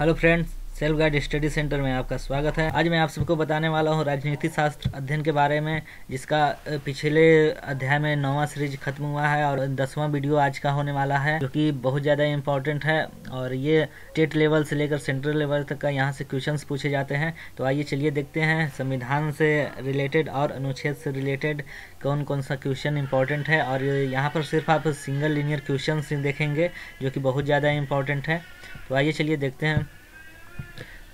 Hello friends, self guide study centre में आपका स्वागत है। आज मैं आप सबको बताने वाला हूँ राजनीति शास्त्र अध्ययन के बारे में, जिसका पिछले अध्याय में 9वां सीरीज खत्म हुआ है और 10वां वीडियो आज का होने वाला है, जो कि बहुत ज़्यादा इम्पॉर्टेंट है। और ये स्टेट लेवल से लेकर सेंट्रल लेवल तक का यहाँ से क्वेश्चंस पूछे जाते हैं। तो आइए चलिए देखते हैं संविधान से रिलेटेड और अनुच्छेद से रिलेटेड कौन कौन सा क्वेश्चन इम्पॉर्टेंट है। और यहाँ पर सिर्फ आप सिंगल लीनियर क्वेश्चंस देखेंगे, जो कि बहुत ज़्यादा इम्पॉर्टेंट है। तो आइए चलिए देखते हैं।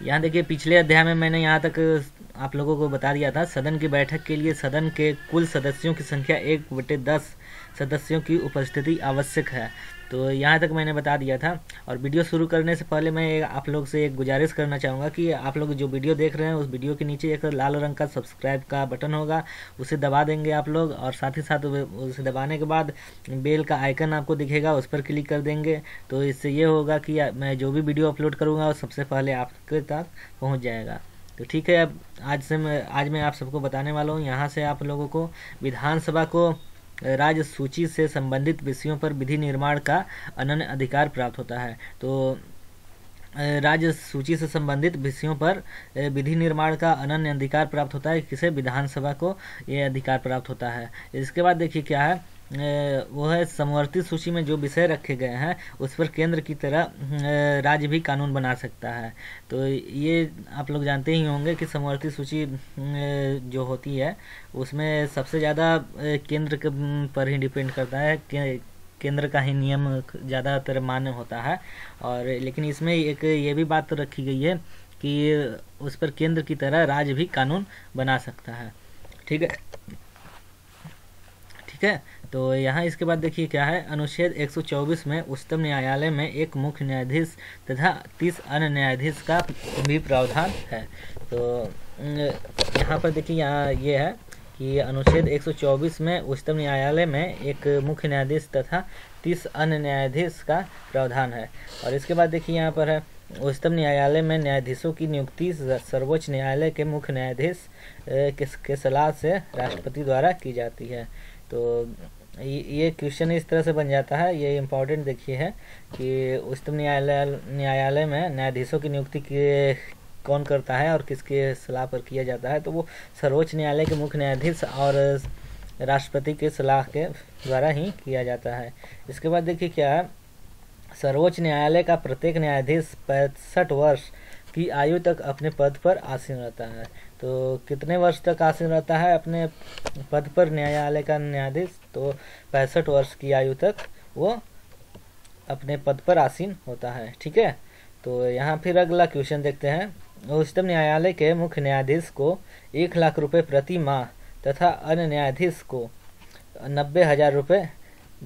यहाँ देखिए, पिछले अध्याय में मैंने यहाँ तक आप लोगों को बता दिया था, सदन की बैठक के लिए सदन के कुल सदस्यों की संख्या 1/10 सदस्यों की उपस्थिति आवश्यक है। तो यहाँ तक मैंने बता दिया था। और वीडियो शुरू करने से पहले मैं आप लोग से एक गुजारिश करना चाहूँगा कि आप लोग जो वीडियो देख रहे हैं, उस वीडियो के नीचे एक लाल रंग का सब्सक्राइब का बटन होगा, उसे दबा देंगे आप लोग। और साथ ही साथ उसे दबाने के बाद बेल का आइकन आपको दिखेगा, उस पर क्लिक कर देंगे। तो इससे ये होगा कि मैं जो भी वीडियो अपलोड करूँगा, सबसे पहले आपके तक पहुँच जाएगा। तो ठीक है, अब आज मैं आप सबको बताने वाला हूँ। यहाँ से आप लोगों को विधानसभा को राज्य सूची से संबंधित विषयों पर विधि निर्माण का अनन्य अधिकार प्राप्त होता है। तो राज्य सूची से संबंधित विषयों पर विधि निर्माण का अनन्य अधिकार प्राप्त होता है, किसे? विधानसभा को ये अधिकार प्राप्त होता है। इसके बाद देखिए क्या है, वो है समवर्ती सूची में जो विषय रखे गए हैं, उस पर केंद्र की तरह राज्य भी कानून बना सकता है। तो ये आप लोग जानते ही होंगे कि समवर्ती सूची जो होती है, उसमें सबसे ज़्यादा केंद्र पर ही डिपेंड करता है, केंद्र का ही नियम ज़्यादातर मान्य होता है। और लेकिन इसमें एक ये भी बात रखी गई है कि उस पर केंद्र की तरह राज्य भी कानून बना सकता है। ठीक है। तो यहाँ इसके बाद देखिए क्या है, अनुच्छेद 124 में उच्चतम न्यायालय में एक मुख्य न्यायाधीश तथा 30 अन्य न्यायाधीश का भी प्रावधान है। तो यहाँ पर देखिए, यहाँ ये है कि अनुच्छेद 124 में उच्चतम न्यायालय में एक मुख्य न्यायाधीश तथा 30 अन्य न्यायाधीश का प्रावधान है। और इसके बाद देखिए यहाँ पर है, उच्चतम न्यायालय में न्यायाधीशों की नियुक्ति सर्वोच्च न्यायालय के मुख्य न्यायाधीश के सलाह से राष्ट्रपति द्वारा की जाती है। तो ये क्वेश्चन इस तरह से बन जाता है, ये इम्पॉर्टेंट देखिए है कि उच्चतम न्यायालय में न्यायाधीशों की नियुक्ति कौन करता है और किसके सलाह पर किया जाता है। तो वो सर्वोच्च न्यायालय के मुख्य न्यायाधीश और राष्ट्रपति के सलाह के द्वारा ही किया जाता है। इसके बाद देखिए क्या है, सर्वोच्च न्यायालय का प्रत्येक न्यायाधीश 65 वर्ष की आयु तक अपने पद पर आसीन रहता है। तो कितने वर्ष तक आसीन रहता है अपने पद पर न्यायालय का न्यायाधीश? तो 65 वर्ष की आयु तक वो अपने पद पर आसीन होता है। ठीक है। तो यहाँ फिर अगला क्वेश्चन देखते हैं, उच्चतम न्यायालय के मुख्य न्यायाधीश को 1,00,000 रुपये प्रति माह तथा अन्य न्यायाधीश को 90,000 रुपये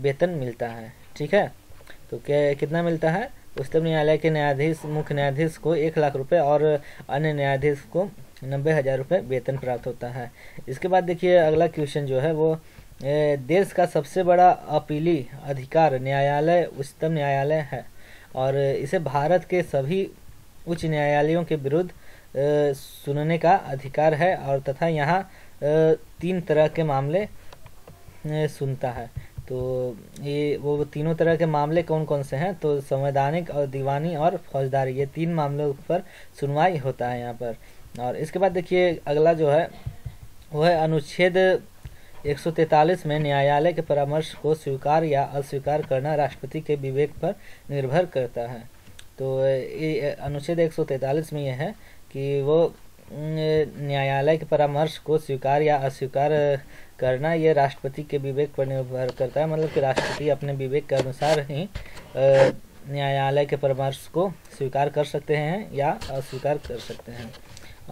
वेतन मिलता है। ठीक है। तो कितना मिलता है? उच्चतम न्यायालय के न्यायाधीश मुख्य न्यायाधीश को 1,00,000 रुपये और अन्य न्यायाधीश को 90,000 रुपये वेतन प्राप्त होता है। इसके बाद देखिए अगला क्वेश्चन जो है, वो देश का सबसे बड़ा अपीली अधिकार न्यायालय उच्चतम न्यायालय है और इसे भारत के सभी उच्च न्यायालयों के विरुद्ध सुनने का अधिकार है और तथा यहाँ 3 तरह के मामले सुनता है। तो ये वो तीनों तरह के मामले कौन कौन से हैं? तो संवैधानिक और दीवानी और फौजदारी, ये 3 मामलों पर सुनवाई होता है यहाँ पर। और इसके बाद देखिए अगला जो है, वो है अनुच्छेद 143 में न्यायालय के परामर्श को स्वीकार या अस्वीकार करना राष्ट्रपति के विवेक पर निर्भर करता है। तो ये अनुच्छेद 143 में यह है कि वो न्यायालय के परामर्श को स्वीकार या अस्वीकार करना, यह राष्ट्रपति के विवेक पर निर्भर करता है। मतलब कि राष्ट्रपति अपने विवेक के अनुसार ही न्यायालय के परामर्श को स्वीकार कर सकते हैं या अस्वीकार कर सकते हैं।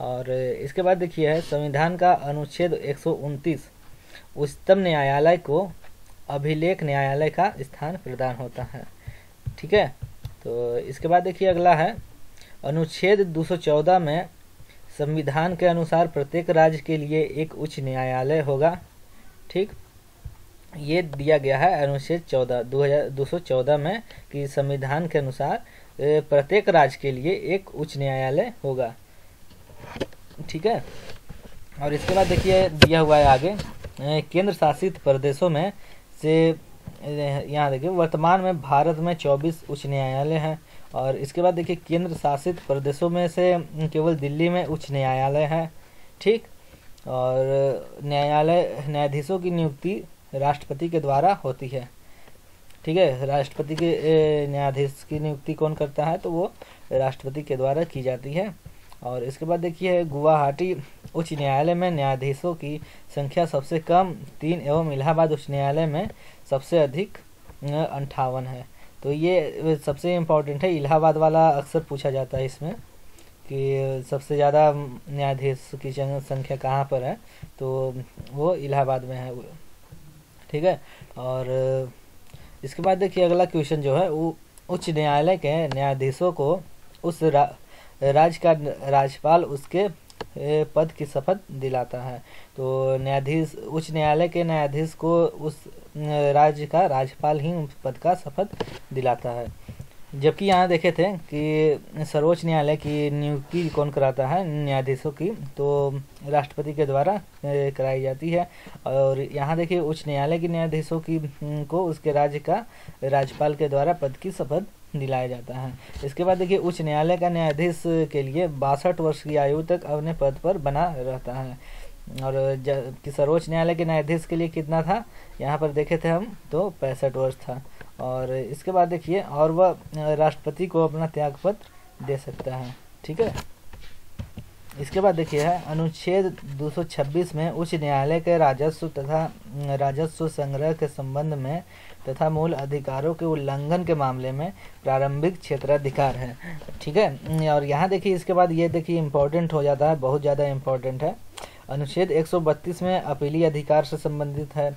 और इसके बाद देखिए है, संविधान का अनुच्छेद 129 उच्चतम न्यायालय को अभिलेख न्यायालय का स्थान प्रदान होता है। ठीक है। तो इसके बाद देखिए अगला है, अनुच्छेद 214 में संविधान के अनुसार प्रत्येक राज्य के लिए एक उच्च न्यायालय होगा। ठीक, ये दिया गया है अनुच्छेद 214 में कि संविधान के अनुसार प्रत्येक राज्य के लिए एक उच्च न्यायालय होगा। ठीक है। और इसके बाद देखिए दिया हुआ है आगे, केंद्र शासित प्रदेशों में से यहाँ देखिए, वर्तमान में भारत में 24 उच्च न्यायालय हैं और इसके बाद देखिए केंद्र शासित प्रदेशों में से केवल दिल्ली में उच्च न्यायालय है, ठीक। और न्यायालय न्यायाधीशों की नियुक्ति राष्ट्रपति के द्वारा होती है, ठीक है। राष्ट्रपति के न्यायाधीश की नियुक्ति कौन करता है तो वो राष्ट्रपति के द्वारा की जाती है। और इसके बाद देखिए गुवाहाटी उच्च न्यायालय में न्यायाधीशों की संख्या सबसे कम 3 एवं इलाहाबाद उच्च न्यायालय में सबसे अधिक 58 है। तो ये सबसे इम्पोर्टेंट है, इलाहाबाद वाला अक्सर पूछा जाता है इसमें कि सबसे ज़्यादा न्यायाधीश की संख्या कहाँ पर है, तो वो इलाहाबाद में है, ठीक है। और इसके बाद देखिए अगला क्वेश्चन जो है वो उच्च न्यायालय के न्यायाधीशों को उस राज्य का राज्यपाल उसके पद की शपथ दिलाता है। तो न्यायाधीश उच्च न्यायालय के न्यायाधीश को उस राज्य का राज्यपाल ही उस पद का शपथ दिलाता है। जबकि यहाँ देखे थे कि सर्वोच्च न्यायालय की नियुक्ति कौन कराता है, न्यायाधीशों की, तो राष्ट्रपति के द्वारा कराई जाती है। और यहाँ देखिए उच्च न्यायालय के न्यायाधीशों की को उसके राज्य का राज्यपाल के द्वारा पद की शपथ दिलाया जाता है। इसके बाद देखिए उच्च न्यायालय का न्यायाधीश के लिए 62 वर्ष की आयु तक अपने पद पर बना रहता है। और जबकि सर्वोच्च न्यायालय के न्यायाधीश के लिए कितना था, यहाँ पर देखे थे हम तो 65 वर्ष था। और इसके बाद देखिए और वह राष्ट्रपति को अपना त्यागपत्र दे सकता है, ठीक है। इसके बाद देखिए है अनुच्छेद 226 में उच्च न्यायालय के राजस्व तथा राजस्व संग्रह के संबंध में तथा मूल अधिकारों के उल्लंघन के मामले में प्रारंभिक क्षेत्राधिकार है, ठीक है। और यहाँ देखिए इसके बाद ये देखिए इम्पोर्टेंट हो जाता है, बहुत ज़्यादा इम्पोर्टेंट है। अनुच्छेद 132 में अपीली अधिकार से संबंधित है।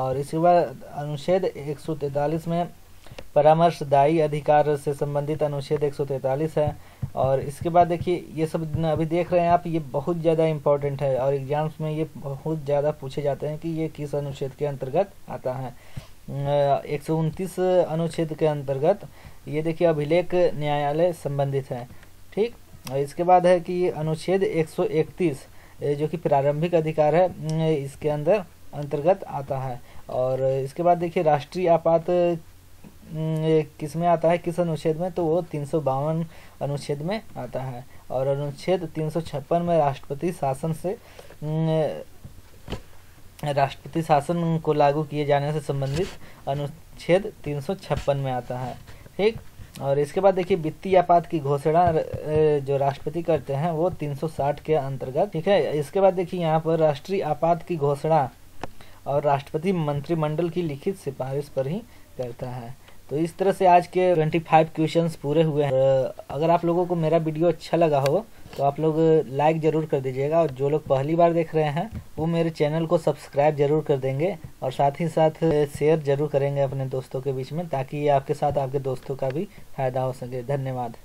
और इसके बाद अनुच्छेद 143 में परामर्शदायी अधिकार से संबंधित अनुच्छेद 143 है। और इसके बाद देखिए ये सब अभी देख रहे हैं आप, ये बहुत ज़्यादा इम्पोर्टेंट है और एग्जाम्स में ये बहुत ज़्यादा पूछे जाते हैं कि ये किस अनुच्छेद के अंतर्गत आता है। 129 अनुच्छेद के अंतर्गत ये देखिए अभिलेख न्यायालय संबंधित है, ठीक। और इसके बाद है कि अनुच्छेद 131 जो कि प्रारंभिक अधिकार है, इसके अंदर अंतर्गत आता है। और इसके बाद देखिए राष्ट्रीय आपात किस में आता है, किस अनुच्छेद में, तो वो 352 अनुच्छेद में आता है। और अनुच्छेद 356 में राष्ट्रपति शासन को लागू किए जाने से संबंधित अनुच्छेद 356 में आता है, ठीक। और इसके बाद देखिए वित्तीय आपात की घोषणा जो राष्ट्रपति करते हैं वो 360 के अंतर्गत, ठीक है। इसके बाद देखिए यहाँ पर राष्ट्रीय आपात की घोषणा और राष्ट्रपति मंत्रिमंडल की लिखित सिफारिश पर ही करता है। तो इस तरह से आज के 25 क्वेश्चंस पूरे हुए हैं। अगर आप लोगों को मेरा वीडियो अच्छा लगा हो तो आप लोग लाइक ज़रूर कर दीजिएगा, और जो लोग पहली बार देख रहे हैं वो मेरे चैनल को सब्सक्राइब जरूर कर देंगे, और साथ ही साथ शेयर जरूर करेंगे अपने दोस्तों के बीच में, ताकि आपके साथ आपके दोस्तों का भी फायदा हो सके। धन्यवाद।